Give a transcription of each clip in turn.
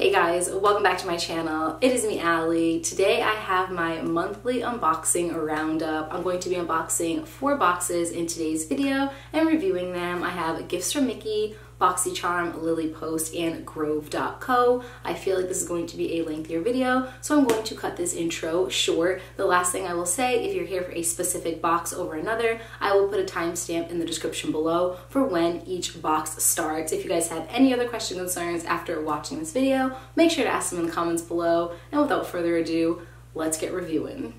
Hey guys, welcome back to my channel. It is me, Ali. Today I have my monthly unboxing roundup. I'm going to be unboxing 4 boxes in today's video and reviewing them. I have Gifts from Mickey, BoxyCharm, Lillypost, and grove.co. I feel like this is going to be a lengthier video, so I'm going to cut this intro short. The last thing I will say, if you're here for a specific box over another, I will put a timestamp in the description below for when each box starts. If you guys have any other questions or concerns after watching this video, make sure to ask them in the comments below. And without further ado, let's get reviewing.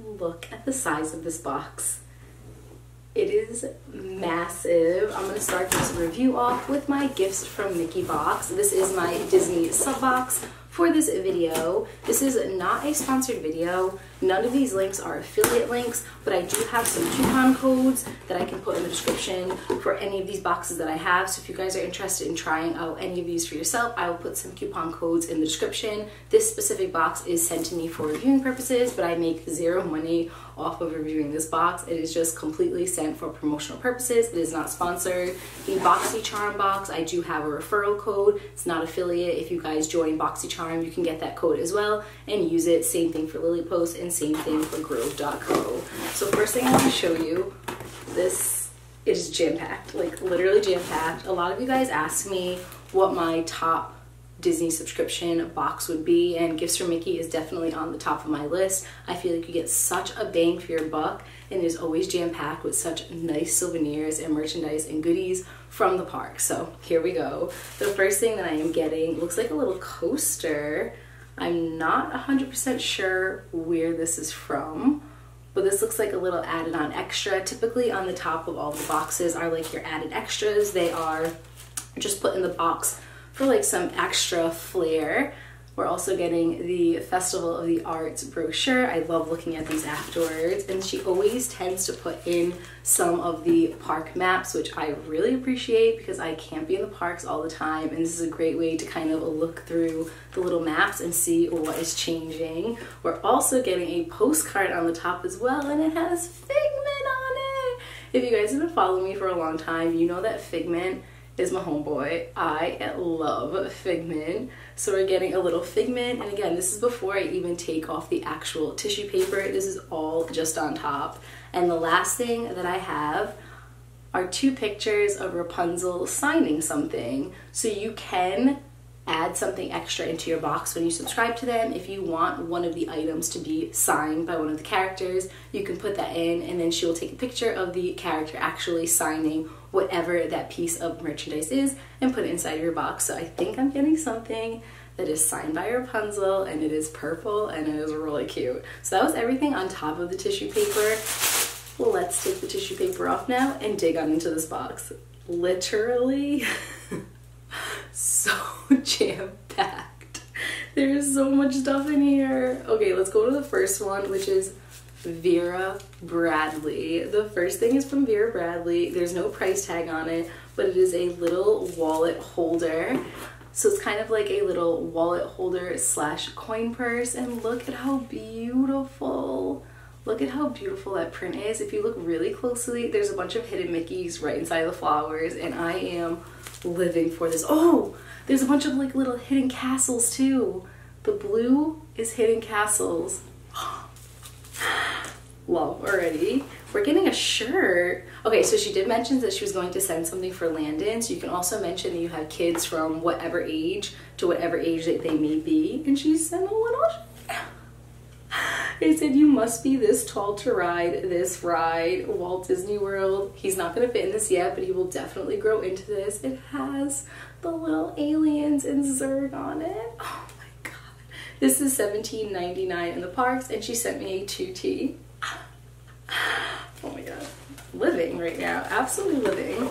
Look at the size of this box. It is massive. I'm going to start this review off with my Gifts from Mickey box. This is my Disney sub box for this video. This is not a sponsored video. None of these links are affiliate links, but I do have some coupon codes that I can put in the description for any of these boxes that I have. So if you guys are interested in trying out any of these for yourself, I will put some coupon codes in the description. This specific box is sent to me for reviewing purposes, but I make zero money off of reviewing this box. It is just completely sent for promotional purposes. It is not sponsored. The BoxyCharm box, I do have a referral code. It's not affiliate. If you guys join BoxyCharm, you can get that code as well and use it. Same thing for Lillypost and same thing for grove.co. So first thing I want to show you, this is jam-packed, like literally jam-packed. A lot of you guys asked me what my top Disney subscription box would be, and Gifts from Mickey is definitely on the top of my list. I feel like you get such a bang for your buck, and it is always jam-packed with such nice souvenirs and merchandise and goodies from the park. So here we go. The first thing that I am getting looks like a little coaster. I'm not 100% sure where this is from, but this looks like a little added on extra. Typically on the top of all the boxes are like your added extras. They are just put in the box for like some extra flair. We're also getting the Festival of the Arts brochure. I love looking at these afterwards. And she always tends to put in some of the park maps, which I really appreciate because I can't be in the parks all the time. And this is a great way to kind of look through the little maps and see what is changing. We're also getting a postcard on the top as well, and it has Figment on it. If you guys have been following me for a long time, you know that Figment is my homeboy. I love Figment. So we're getting a little Figment, and again, this is before I even take off the actual tissue paper. This is all just on top. And the last thing that I have are 2 pictures of Rapunzel signing something. So you can add something extra into your box when you subscribe to them. If you want one of the items to be signed by one of the characters, you can put that in, and then she will take a picture of the character actually signing whatever that piece of merchandise is and put it inside your box. So I think I'm getting something that is signed by Rapunzel, and it is purple, and it is really cute. So that was everything on top of the tissue paper. Let's take the tissue paper off now and dig on into this box. Literally so jam-packed. There is so much stuff in here. Okay, let's go to the first one, which is Vera Bradley. The first thing is from Vera Bradley. There's no price tag on it, but it is a little wallet holder. So it's kind of like a little wallet holder slash coin purse, and look at how beautiful. Look at how beautiful that print is. If you look really closely, there's a bunch of hidden Mickeys right inside the flowers, and I am living for this. Oh, there's a bunch of like little hidden castles too. The blue is hidden castles. Love already. We're getting a shirt. Okay, so she did mention that she was going to send something for Landon, so you can also mention that you have kids from whatever age to whatever age that they may be, and she sent a little shirt. It said, "You must be this tall to ride this ride, Walt Disney World. He's not going to fit in this yet, but he will definitely grow into this." It has the little aliens and Zurg on it. Oh my god. This is $17.99 in the parks, and she sent me a 2T. Oh my god. Living right now. Absolutely living.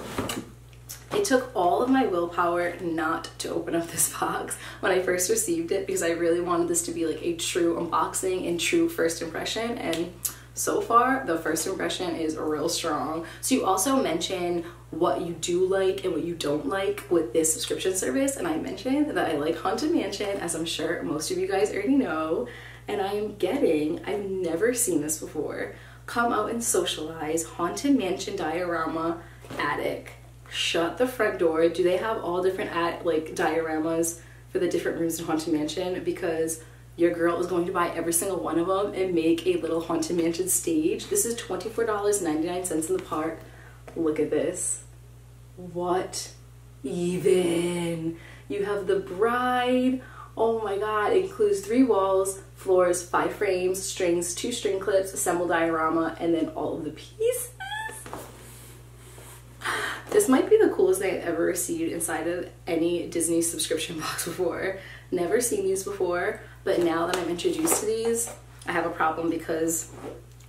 It took all of my willpower not to open up this box when I first received it, because I really wanted this to be like a true unboxing and true first impression, and so far the first impression is real strong. So you also mention what you do like and what you don't like with this subscription service, and I mentioned that I like Haunted Mansion, as I'm sure most of you guys already know, and I am getting, I've never seen this before, Come Out and Socialize Haunted Mansion Diorama Attic. shut the front door. Do they have all different like dioramas for the different rooms in Haunted Mansion? Because your girl is going to buy every single one of them and make a little Haunted Mansion stage. This is $24.99 in the park. Look at this. What even? You have the bride. Oh my god, it includes 3 walls, floors, 5 frames, strings, 2 string clips, assemble diorama, and then all of the pieces. This might be the coolest thing I've ever received inside of any Disney subscription box before. Never seen these before, but now that I'm introduced to these, I have a problem because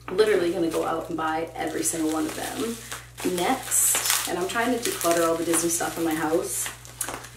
I'm literally gonna go out and buy every single one of them. Next, and I'm trying to declutter all the Disney stuff in my house.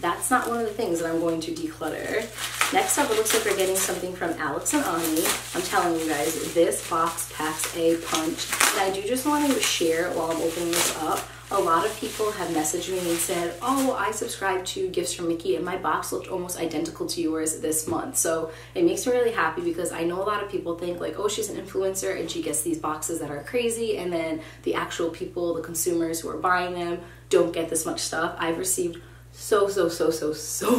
That's not one of the things that I'm going to declutter. Next up, it looks like we're getting something from Alex and Ani. I'm telling you guys, this box packs a punch. And I do just want to share while I'm opening this up. A lot of people have messaged me and said, oh, I subscribed to Gifts from Mickey and my box looked almost identical to yours this month. So it makes me really happy because I know a lot of people think like, oh, she's an influencer and she gets these boxes that are crazy. And then the actual people, the consumers who are buying them, don't get this much stuff. I've received so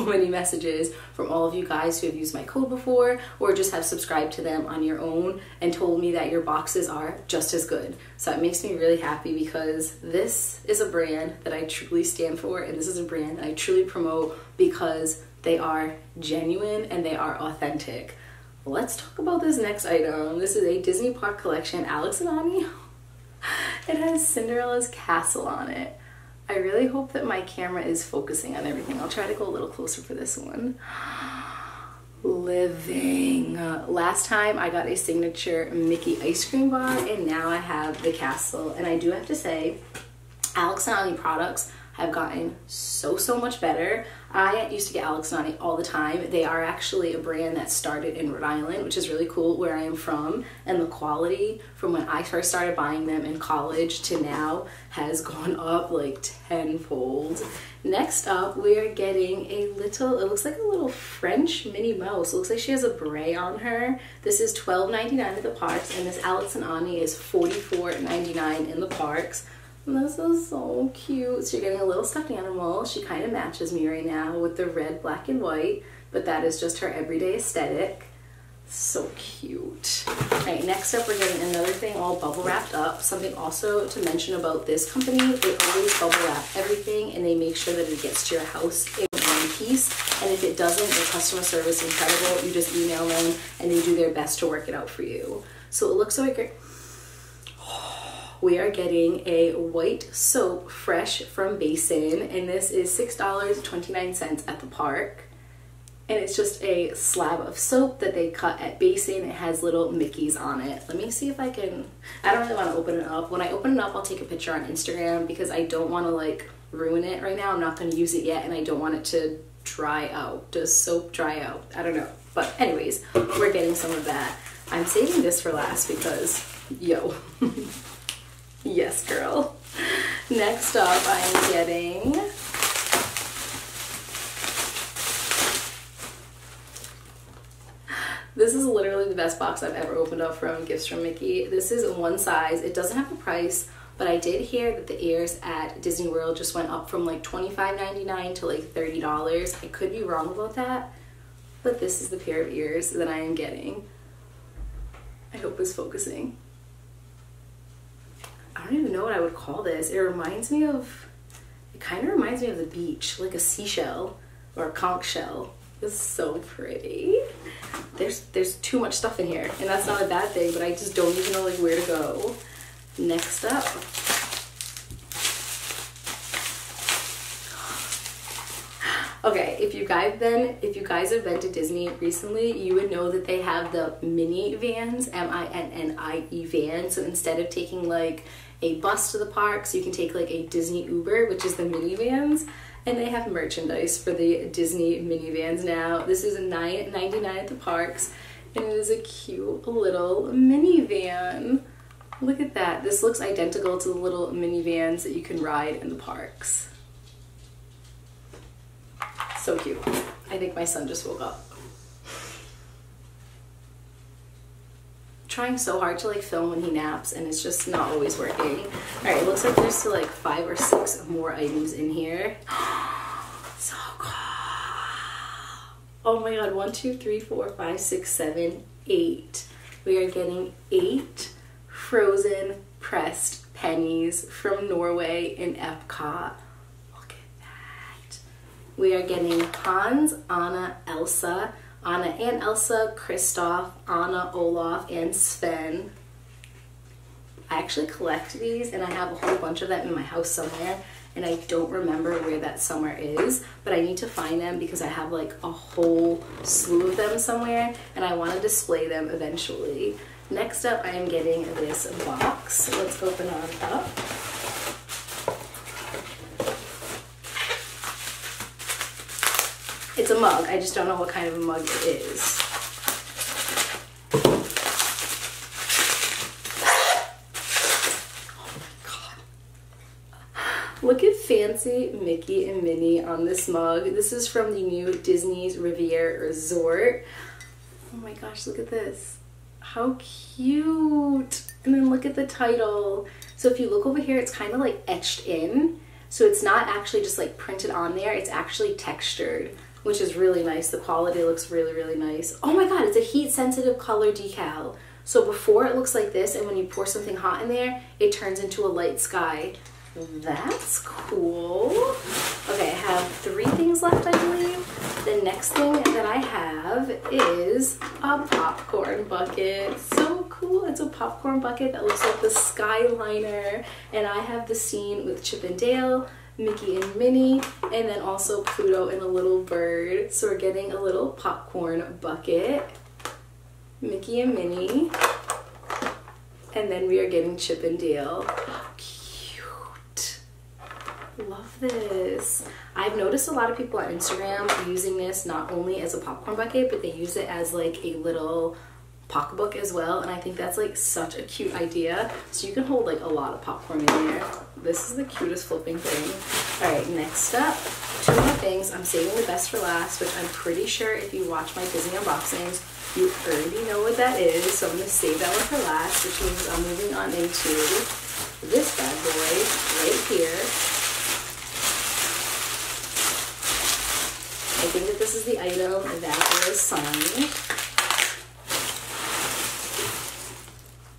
many messages from all of you guys who have used my code before or just have subscribed to them on your own and told me that your boxes are just as good. So it makes me really happy because this is a brand that I truly stand for, and this is a brand that I truly promote because they are genuine and they are authentic. Let's talk about this next item. This is a Disney Park Collection, Alex and Ani. It has Cinderella's castle on it. I really hope that my camera is focusing on everything. I'll try to go a little closer for this one. Living. Last time I got a signature Mickey ice cream bar, and now I have the castle. And I do have to say, Alex and Ani products have gotten so much better. I used to get Alex and Ani all the time. They are actually a brand that started in Rhode Island, which is really cool, where I am from. And the quality from when I first started buying them in college to now has gone up like 10-fold. Next up, we are getting a little, it looks like a little French Minnie Mouse. It looks like she has a beret on her. This is $12.99 at the parks, and this Alex and Ani is $44.99 in the parks. This is so cute. So you're getting a little stuffed animal. She kind of matches me right now with the red, black, and white, but that is just her everyday aesthetic. So cute. All right, next up, we're getting another thing all bubble wrapped up. Something also to mention about this company, they always bubble wrap everything, and they make sure that it gets to your house in one piece. And if it doesn't, their customer service is incredible. You just email them, and they do their best to work it out for you. So it looks like you're... We are getting a white soap fresh from Basin, and this is $6.29 at the park. And it's just a slab of soap that they cut at Basin. It has little Mickeys on it. Let me see if I can, I don't really want to open it up. When I open it up, I'll take a picture on Instagram because I don't want to like ruin it right now. I'm not going to use it yet, and I don't want it to dry out. Does soap dry out? I don't know. But anyways, we're getting some of that. I'm saving this for last because, yo. Yes, girl. Next up, I am getting this is literally the best box I've ever opened up from Gifts from Mickey. This is one size. It doesn't have a price, but I did hear that the ears at Disney World just went up from like $25.99 to like $30. I could be wrong about that, but this is the pair of ears that I am getting. I hope it's focusing. I don't even know what I would call this. It reminds me of, it kind of reminds me of the beach, like a seashell or a conch shell. It's so pretty. There's too much stuff in here, and that's not a bad thing, but I just don't even know like where to go. Next up. Okay, if you guys have been to Disney recently, you would know that they have the Minnie Vans, M-I-N-N-I-E Van. So instead of taking like a bus to the parks, you can take like a Disney Uber, which is the Minnie Vans, and they have merchandise for the Disney Minnie Vans now. This is $9.99 at the parks, and it is a cute little minivan. Look at that. This looks identical to the little minivans that you can ride in the parks. So cute. I think my son just woke up. trying so hard to like film when he naps and it's just not always working. All right, it looks like there's still like 5 or 6 more items in here. So cool. Oh my God, 1, 2, 3, 4, 5, 6, 7, 8. We are getting 8 frozen pressed pennies from Norway in Epcot. Look at that. We are getting Hans, Anna and Elsa, Kristoff, Anna, Olaf, and Sven. I actually collect these and I have a whole bunch of them in my house somewhere and I don't remember where that somewhere is, but I need to find them because I have like a whole slew of them somewhere and I want to display them eventually. Next up, I am getting this box. So let's open on up. It's a mug. I just don't know what kind of a mug it is. Oh my God. Look at fancy Mickey and Minnie on this mug. This is from the new Disney's Riviera Resort. Oh my gosh, look at this. How cute. And then look at the title. So if you look over here, it's kind of like etched in. So it's not actually just like printed on there. It's actually textured, which is really nice. The quality looks really, really nice. Oh my God, it's a heat sensitive color decal. So before it looks like this, and when you pour something hot in there, it turns into a light sky. That's cool. Okay, I have 3 things left, I believe. The next thing that I have is a popcorn bucket. So cool. It's a popcorn bucket that looks like the Skyliner. And I have the scene with Chip and Dale, Mickey and Minnie, and then also Pluto and a little bird. So we're getting a little popcorn bucket, Mickey and Minnie, and then we are getting Chip and Dale. How cute. Love this. I've noticed a lot of people on Instagram using this not only as a popcorn bucket, but they use it as like a little pocketbook as well, and I think that's like such a cute idea. So you can hold like a lot of popcorn in there. This is the cutest flipping thing. All right, next up, 2 more things. I'm saving the best for last, which I'm pretty sure if you watch my Disney unboxings, you already know what that is. So I'm gonna save that one for last, which means I'm moving on into this bad boy right here. I think that this is the item that was signed.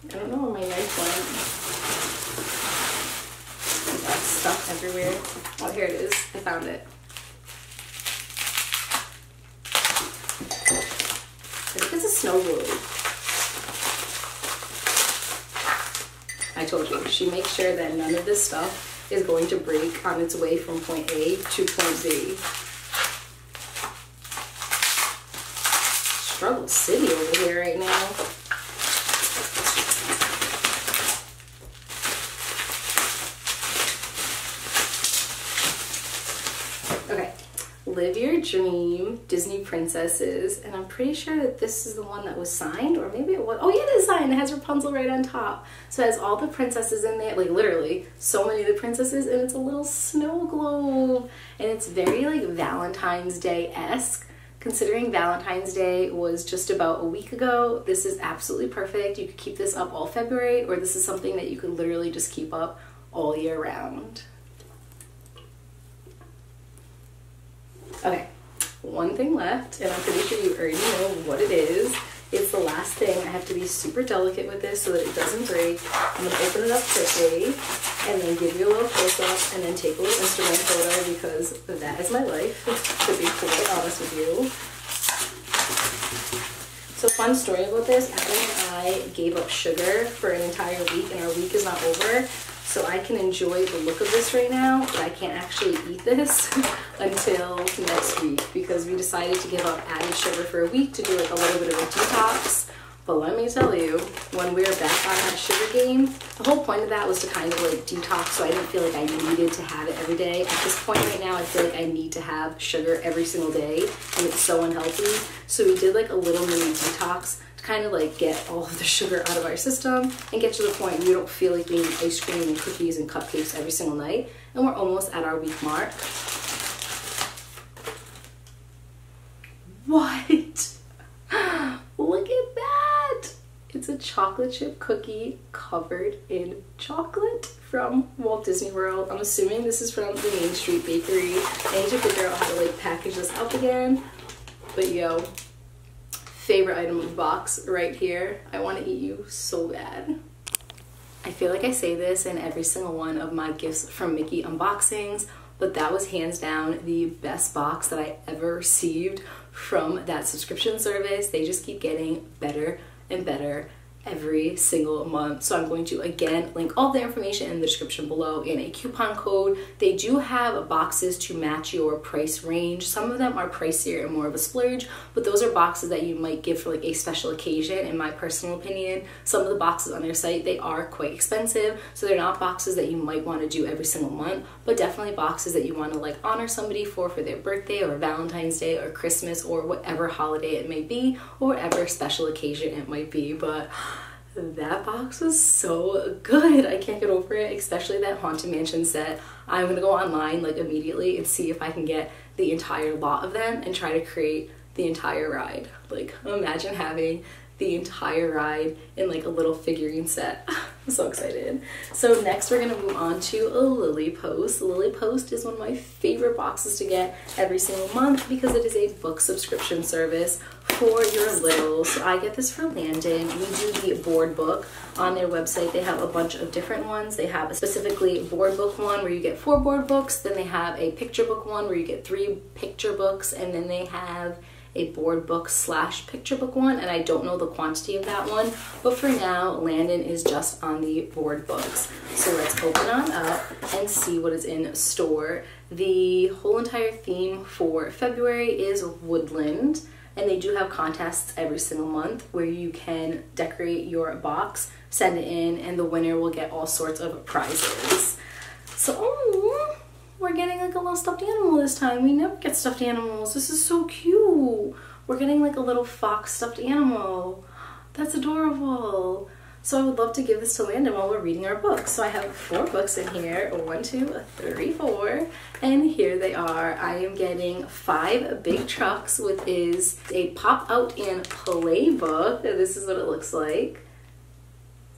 I don't know where my knife went. I got stuff everywhere. Oh, here it is. I found it. I think it's a snow globe. I told you, she makes sure that none of this stuff is going to break on its way from point A to point B. Struggle city over here right now. Live Your Dream, Disney Princesses, and I'm pretty sure that this is the one that was signed, or maybe it was, oh yeah, it is signed, it has Rapunzel right on top. So it has all the princesses in there, like literally so many of the princesses, and it's a little snow globe, and it's very like Valentine's Day-esque. Considering Valentine's Day was just about a week ago, this is absolutely perfect. You could keep this up all February, or this is something that you could literally just keep up all year round. Okay, 1 thing left, and I'm pretty sure you already know what it is. It's the last thing. I have to be super delicate with this so that it doesn't break. I'm going to open it up quickly and then give you a little close-up and then take a little Instagram photo because that is my life, to be quite honest with you. So fun story about this, Adam and I gave up sugar for an entire week and our week is not over. So I can enjoy the look of this right now, but I can't actually eat this until next week because we decided to give up adding sugar for a week to do like a little bit of a detox. But let me tell you, when we were back on that sugar game, the whole point of that was to kind of like detox so I didn't feel like I needed to have it every day. At this point right now, I feel like I need to have sugar every single day and it's so unhealthy. So we did like a little mini detox, kind of like get all of the sugar out of our system and get to the point where you don't feel like eating ice cream and cookies and cupcakes every single night. And we're almost at our week mark. What? Look at that! It's a chocolate chip cookie covered in chocolate from Walt Disney World. I'm assuming this is from the Main Street Bakery. I need to figure out how to like package this up again. But yo, favorite item of the box right here. I want to eat you so bad. I feel like I say this in every single one of my Gifts from Mickey unboxings, but that was hands down the best box that I ever received from that subscription service. They just keep getting better and better every single month. So I'm going to again link all the information in the description below and a coupon code. They do have boxes to match your price range. Some of them are pricier and more of a splurge, but those are boxes that you might give for like a special occasion. In my personal opinion, some of the boxes on their site, they are quite expensive, so they're not boxes that you might want to do every single month, but definitely boxes that you want to like honor somebody for their birthday or Valentine's Day or Christmas or whatever holiday it may be or whatever special occasion it might be. But that box was so good. I can't get over it, especially that Haunted Mansion set. I'm gonna go online like immediately and see if I can get the entire lot of them and try to create the entire ride. Like imagine having the entire ride in like a little figurine set. I'm so excited. So next we're gonna move on to a Lillypost. Lillypost is one of my favorite boxes to get every single month because it is a book subscription service for your littles. So I get this for Landon. We do the board book on their website. They have a bunch of different ones. They have a specifically board book one where you get 4 board books, then they have a picture book one where you get 3 picture books, and then they have a board book / picture book one, and I don't know the quantity of that one, but for now Landon is just on the board books. So let's open on up and see what is in store. The whole entire theme for February is woodland, and they do have contests every single month where you can decorate your box, send it in, and the winner will get all sorts of prizes. So we're getting like a little stuffed animal this time. We never get stuffed animals. This is so cute. We're getting like a little fox stuffed animal. That's adorable. So I would love to give this to Landon while we're reading our books. So I have 4 books in here, 1, 2, 3, 4, and here they are. I am getting 5 Big Trucks, which is a pop out and play book. This is what it looks like.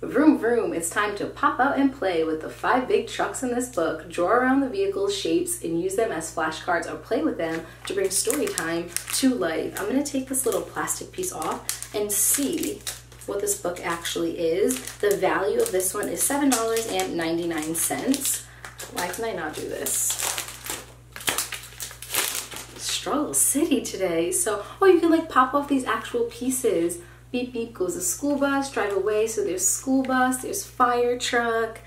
Vroom vroom, it's time to pop out and play with the 5 big trucks in this book. Draw around the vehicle's shapes and use them as flashcards or play with them to bring story time to life. I'm gonna take this little plastic piece off and see what this book actually is. The value of this one is $7.99. Why can I not do this? Struggle City today. So, oh, you can like pop off these actual pieces. Beep beep goes a school bus, drive away. So there's school bus, there's fire truck,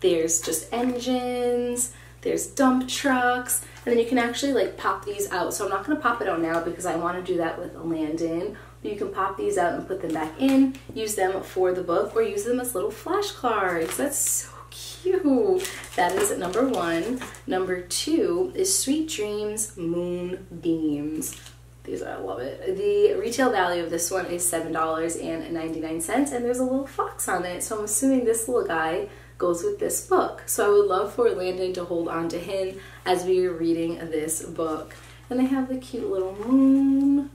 there's just engines, there's dump trucks, and then you can actually like pop these out. So I'm not gonna pop it out now because I wanna do that with Landon. But you can pop these out and put them back in, use them for the book, or use them as little flashcards. That's so cute. That is number 1. Number 2 is Sweet Dreams Moonbeams. These are, I love it. The retail value of this one is $7.99, and there's a little fox on it, so I'm assuming this little guy goes with this book. So I would love for Landon to hold on to him as we are reading this book. And they have the cute little moon.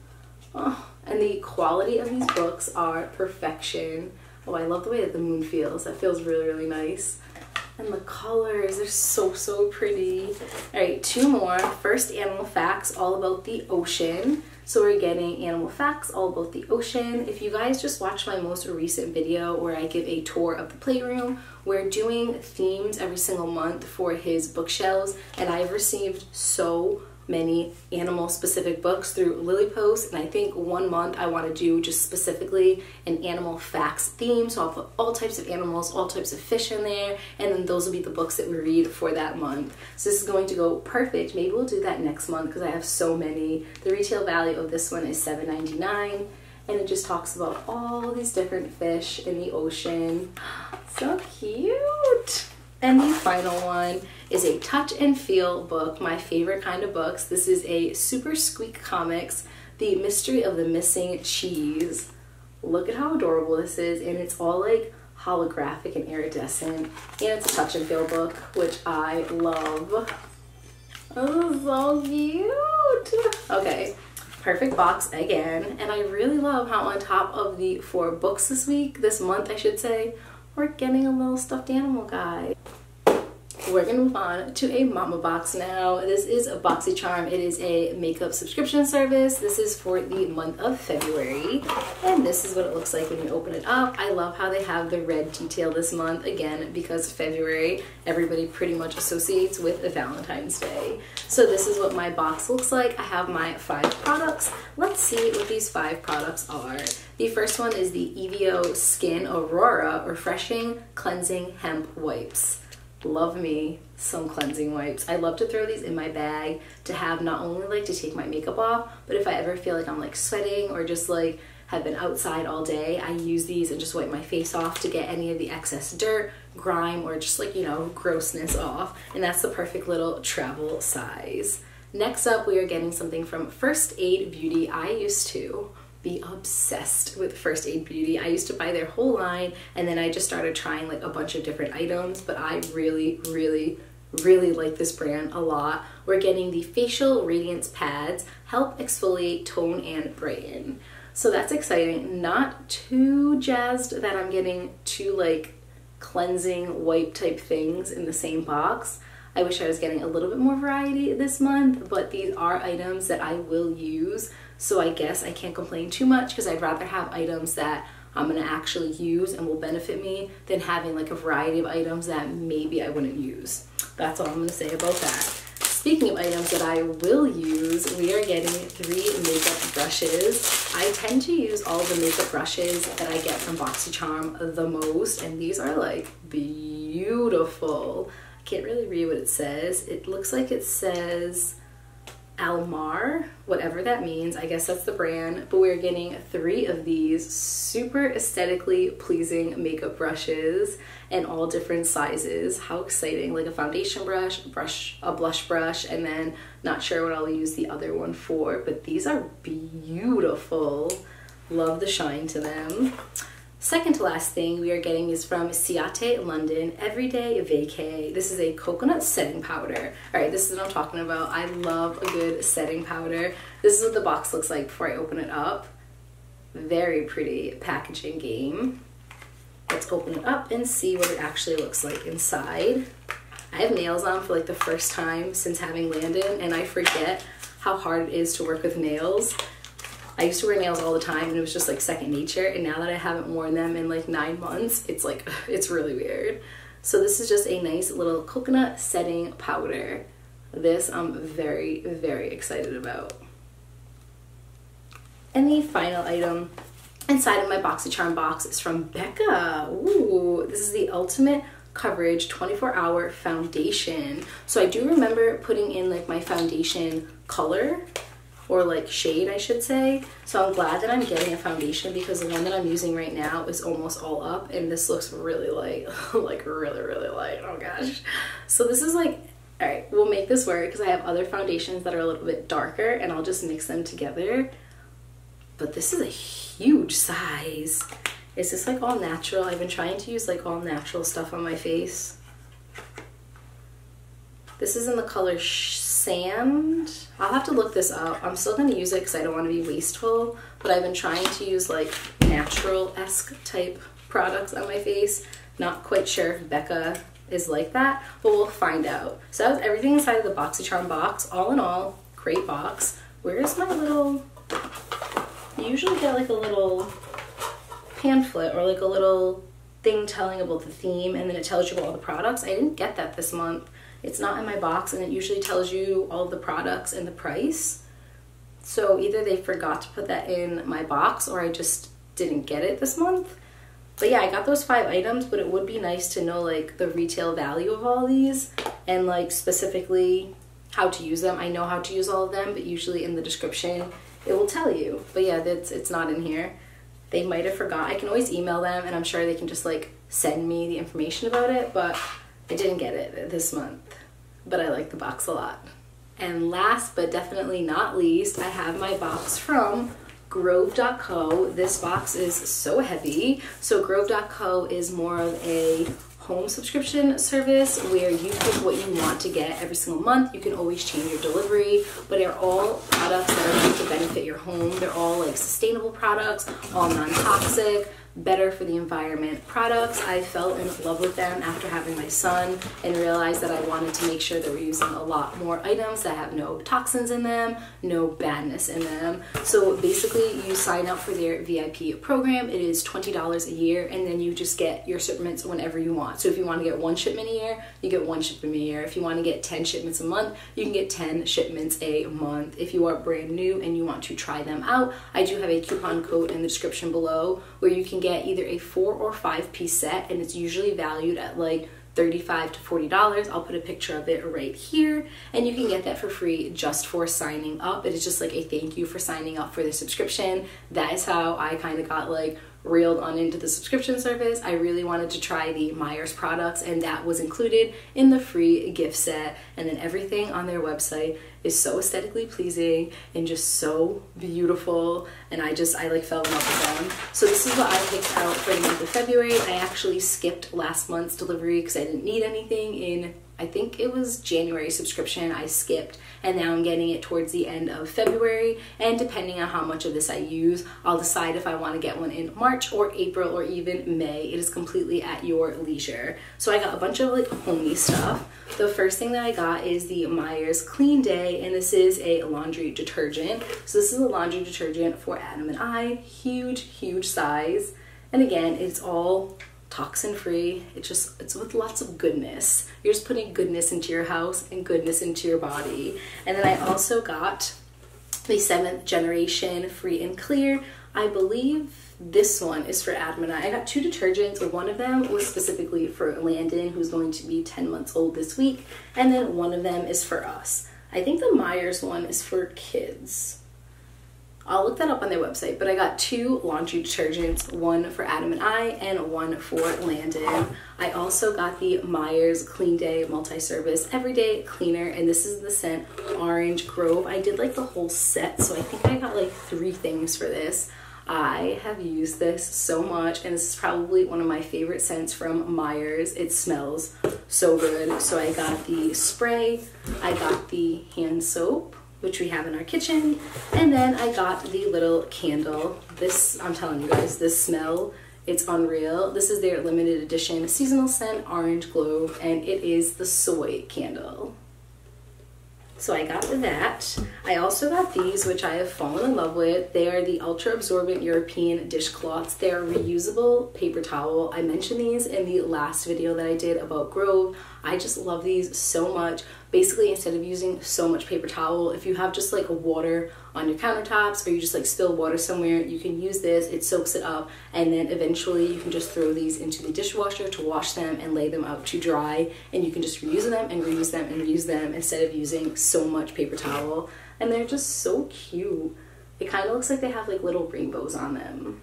Oh, and the quality of these books are perfection. Oh, I love the way that the moon feels. That feels really, really nice. And the colors are so, so pretty. All right, 2 more. First, Animal Facts, all about the ocean. So we're getting Animal Facts, all about the ocean. If you guys just watched my most recent video where I give a tour of the playroom, we're doing themes every single month for his bookshelves, and I've received so many animal specific books through Lillypost, and I think one month I want to do just specifically an animal facts theme. So I'll put all types of animals, all types of fish in there, and then those will be the books that we read for that month. So this is going to go perfect. Maybe we'll do that next month because I have so many. The retail value of this one is $7.99, and it just talks about all these different fish in the ocean. So cute! And the final one is a touch and feel book, my favorite kind of books. This is a Super Squeak Comics, The Mystery of the Missing Cheese. Look at how adorable this is, and it's all like holographic and iridescent, and it's a touch and feel book, which I love. Oh, so cute. Okay, perfect box again, and I really love how on top of the 4 books this month I should say, we're getting a little stuffed animal guy. We're gonna move on to a mama box now. This is a BoxyCharm. It is a makeup subscription service. This is for the month of February, and this is what it looks like when you open it up. I love how they have the red detail this month, again, because February, everybody pretty much associates with Valentine's Day. So this is what my box looks like. I have my 5 products. Let's see what these 5 products are. The first one is the EVO Skin Aurora Refreshing Cleansing Hemp Wipes. Love me some cleansing wipes. I love to throw these in my bag to have, not only like to take my makeup off, but if I ever feel like I'm like sweating or just like have been outside all day, I use these and just wipe my face off to get any of the excess dirt, grime, or just like, you know, grossness off. And that's the perfect little travel size. Next up, we are getting something from First Aid Beauty. I used to be obsessed with First Aid Beauty. I used to buy their whole line, and then I just started trying like a bunch of different items, but I really like this brand a lot. We're getting the Facial Radiance Pads, help exfoliate, tone, and brighten. So that's exciting. Not too jazzed that I'm getting 2 like cleansing wipe type things in the same box. I wish I was getting a little bit more variety this month, but these are items that I will use, so I guess I can't complain too much, because I'd rather have items that I'm going to actually use and will benefit me than having like a variety of items that maybe I wouldn't use. That's all I'm going to say about that. Speaking of items that I will use, we are getting 3 makeup brushes. I tend to use all the makeup brushes that I get from BoxyCharm the most, and these are like beautiful. Can't really read what it says. It looks like it says Almar, whatever that means. I guess that's the brand, but we're getting 3 of these super aesthetically pleasing makeup brushes in all different sizes. How exciting. Like a foundation brush, a blush brush, and then not sure what I'll use the other one for, but these are beautiful. Love the shine to them. Second to last thing we are getting is from Ciate London Everyday Vacay. This is a coconut setting powder. All right, this is what I'm talking about. I love a good setting powder. This is what the box looks like before I open it up. Very pretty packaging game. Let's open it up and see what it actually looks like inside. I have nails on for like the first time since having Landon, and I forget how hard it is to work with nails. I used to wear nails all the time, and it was just like second nature, and now that I haven't worn them in like 9 months, it's like, it's really weird. So this is just a nice little coconut setting powder. This I'm very excited about. And the final item inside of my BoxyCharm box is from Becca. Ooh, this is the Ultimate Coverage 24-Hour Foundation. So I do remember putting in like my foundation color, or like shade I should say. So I'm glad that I'm getting a foundation, because the one that I'm using right now is almost all up, and this looks really light, like really light, oh gosh. So this is like, all right, we'll make this work, because I have other foundations that are a little bit darker, and I'll just mix them together. But this is a huge size. Is this like all natural? I've been trying to use like all natural stuff on my face. This is in the color Sand. I'll have to look this up. I'm still going to use it because I don't want to be wasteful, but I've been trying to use like natural-esque type products on my face. Not quite sure if Becca is like that, but we'll find out. So that was everything inside of the BoxyCharm box. All in all, great box. Where's my little... You usually get like a little pamphlet or like a little thing telling about the theme, and then it tells you all the products. I didn't get that this month. It's not in my box, and it usually tells you all the products and the price. So either they forgot to put that in my box, or I just didn't get it this month. But yeah, I got those 5 items, but it would be nice to know like the retail value of all these, and like specifically how to use them. I know how to use all of them, but usually in the description it will tell you. But yeah, it's not in here. They might have forgot. I can always email them, and I'm sure they can just like send me the information about it, but I didn't get it this month, but I like the box a lot. And last but definitely not least, I have my box from grove.co. This box is so heavy. So grove.co is more of a home subscription service where you pick what you want to get every single month. You can always change your delivery, but they're all products that are going to benefit your home. They're all like sustainable products, all non-toxic, better for the environment products. I fell in love with them after having my son and realized that I wanted to make sure that we're using a lot more items that have no toxins in them, no badness in them. So basically you sign up for their VIP program. It is $20 a year and then you just get your shipments whenever you want. So if you want to get one shipment a year, you get one shipment a year. If you want to get 10 shipments a month, you can get 10 shipments a month. If you are brand new and you want to try them out, I do have a coupon code in the description below where you can get either a 4 or 5 piece set, and it's usually valued at like $35 to $40. I'll put a picture of it right here, and you can get that for free just for signing up. It is just like a thank you for signing up for the subscription. That is how I kind of got like reeled on into the subscription service. I really wanted to try the Myers products, and that was included in the free gift set. And then everything on their website is so aesthetically pleasing and just so beautiful, and I like fell in love with them. So this is what I picked out for the month of February. I actually skipped last month's delivery because I didn't need anything in, I think it was January subscription I skipped, and now I'm getting it towards the end of February, and depending on how much of this I use, I'll decide if I want to get one in March or April or even May. It is completely at your leisure. So I got a bunch of like homey stuff. The first thing that I got is the Myers Clean Day, and this is a laundry detergent. So this is a laundry detergent for Adam and I, huge, huge size. And again, it's all toxin free. It's with lots of goodness. You're just putting goodness into your house and goodness into your body. And then I also got the 7th Generation Free and Clear. I believe this one is for Adam and I. I got 2 detergents. One of them was specifically for Landon, who's going to be 10 months old this week, and then one of them is for us. I think the Myers one is for kids. I'll look that up on their website, but I got 2 laundry detergents, one for Adam and I and one for Landon. I also got the Myers Clean Day Multi-Service Everyday Cleaner, and this is the scent Orange Grove. I did like the whole set, so I think I got like 3 things for this. I have used this so much, and this is probably one of my favorite scents from Myers. It smells so good. So I got the spray, I got the hand soap, which we have in our kitchen, and then I got the little candle. This, I'm telling you guys, this smell, it's unreal. This is their limited edition seasonal scent, Orange Globe, and it is the soy candle. So I got that. I also got these, which I have fallen in love with. They are the Ultra Absorbent European Dishcloths. They're reusable paper towel. I mentioned these in the last video that I did about Grove. I just love these so much. Basically, instead of using so much paper towel, if you have just like water on your countertops or you just like spill water somewhere, you can use this. It soaks it up, and then eventually you can just throw these into the dishwasher to wash them and lay them out to dry, and you can just reuse them and reuse them and reuse them instead of using so much paper towel. And they're just so cute. It kind of looks like they have like little rainbows on them.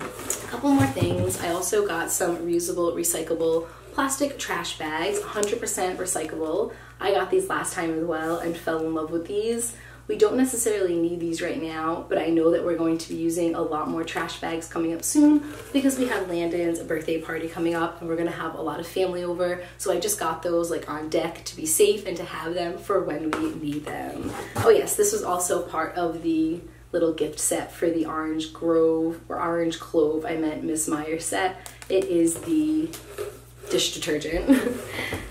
A couple more things. I also got some reusable, recyclable plastic trash bags, 100% recyclable. I got these last time as well and fell in love with these. We don't necessarily need these right now, but I know that we're going to be using a lot more trash bags coming up soon because we have Landon's birthday party coming up and we're gonna have a lot of family over. So I just got those like on deck to be safe and to have them for when we need them. Oh yes, this was also part of the little gift set for the Orange Grove, or Orange Clove, I meant, Miss Meyer set. It is the dish detergent.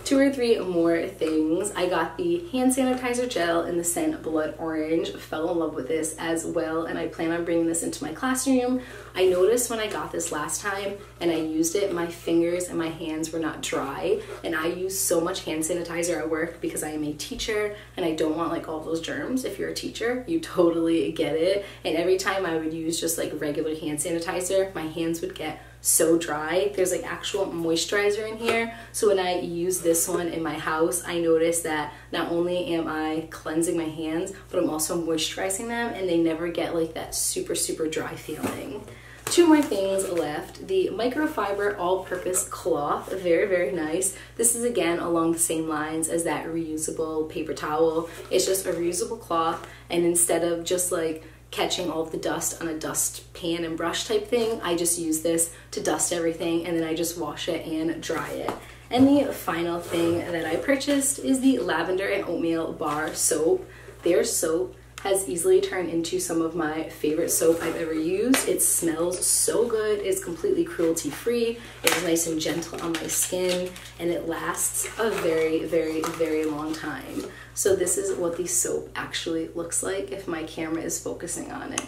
2 or 3 more things. I got the hand sanitizer gel in the scent Blood Orange. Fell in love with this as well, and I plan on bringing this into my classroom. I noticed when I got this last time and I used it, my fingers and my hands were not dry, and I use so much hand sanitizer at work because I am a teacher and I don't want like all those germs. If you're a teacher, you totally get it. And every time I would use just like regular hand sanitizer, my hands would get so dry. There's like actual moisturizer in here, so when I use this one in my house, I notice that not only am I cleansing my hands, but I'm also moisturizing them, and they never get like that super super dry feeling. 2 more things left. The microfiber all-purpose cloth, very very nice. This is again along the same lines as that reusable paper towel. It's just a reusable cloth, and instead of just like catching all of the dust on a dust pan and brush type thing. I just use this to dust everything, and then I just wash it and dry it. And the final thing that I purchased is the lavender and oatmeal bar soap. Their soap has easily turned into some of my favorite soap I've ever used. It smells so good. It's completely cruelty-free. It's nice and gentle on my skin, and it lasts a very, very, very long time. So this is what the soap actually looks like if my camera is focusing on it.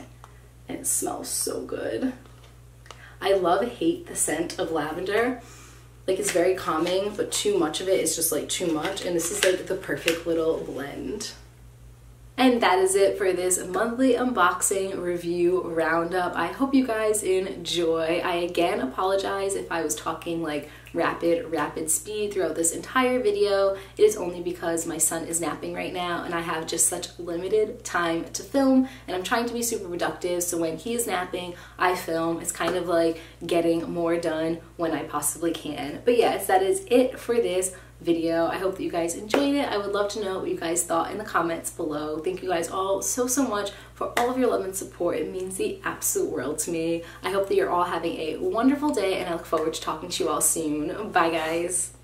And it smells so good. I love-hate the scent of lavender. Like, it's very calming, but too much of it is just like too much. And this is like the perfect little blend. And that is it for this monthly unboxing review roundup. I hope you guys enjoy. I again apologize if I was talking like rapid speed throughout this entire video. It is only because my son is napping right now and I have just such limited time to film, and I'm trying to be super productive, so when he is napping, I film. It's kind of like getting more done when I possibly can. But yes, that is it for this video. I hope that you guys enjoyed it. I would love to know what you guys thought in the comments below. Thank you guys all so much for all of your love and support. It means the absolute world to me. I hope that you're all having a wonderful day, and I look forward to talking to you all soon. Bye guys.